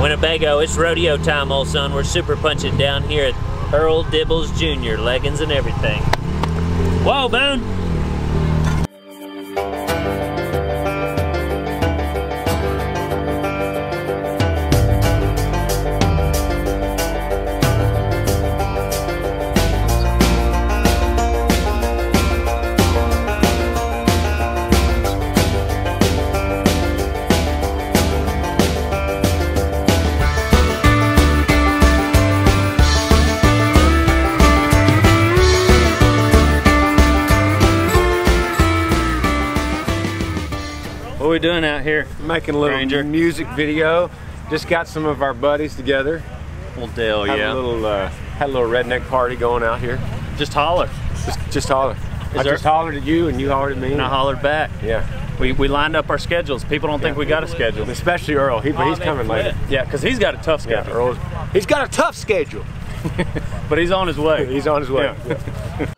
Winnebago, it's rodeo time, old son. We're super punching down here at Earl Dibbles Jr., leggings and everything. Whoa, Boone! What are we doing out here? Making a little music video. Just got some of our buddies together. Well, Dale, had a little redneck party going out here. Just holler. Just holler. I just hollered at you and you hollered at me. And I hollered back. Yeah. We lined up our schedules. People don't think we got a schedule. Especially Earl. He's coming later. Yeah, because he's got a tough schedule. Yeah, he's got a tough schedule. But he's on his way. He's on his way. Yeah.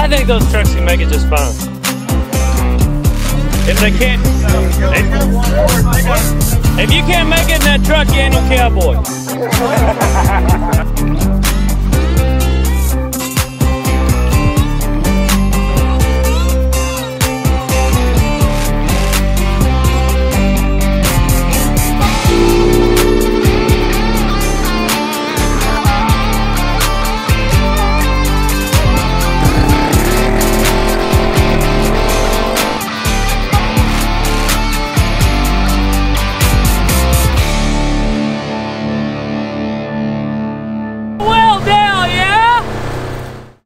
I think those trucks can make it just fine. If they can't, if you can't make it in that truck, you ain't no cowboy.